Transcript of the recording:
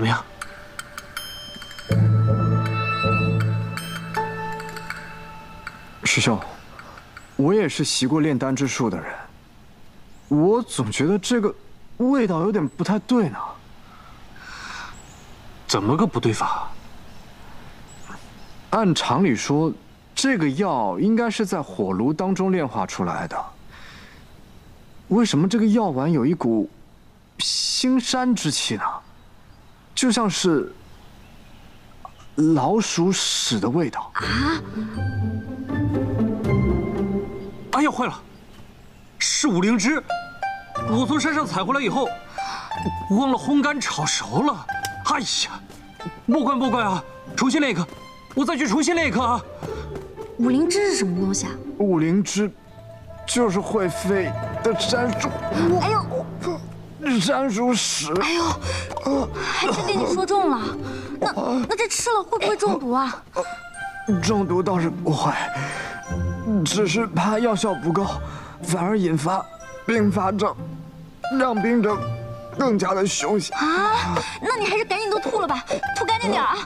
怎么样？师兄，我也是习过炼丹之术的人，我总觉得这个味道有点不太对呢。怎么个不对法？按常理说，这个药应该是在火炉当中炼化出来的。 为什么这个药丸有一股腥膻之气呢？就像是老鼠屎的味道啊！哎呀，坏了，是五灵芝，我从山上采回来以后，忘了烘干炒熟了。哎呀，莫怪啊！重新炼一颗，我再去重新炼一颗啊！五灵芝是什么东西啊？五灵芝。 就是会飞的山鼠，哎呦，山鼠屎，哎呦，还真给你说中了。那这吃了会不会中毒啊？中毒倒是不会，只是怕药效不够，反而引发并发症，让病症更加的凶险啊！那你还是赶紧都吐了吧，吐干净点啊！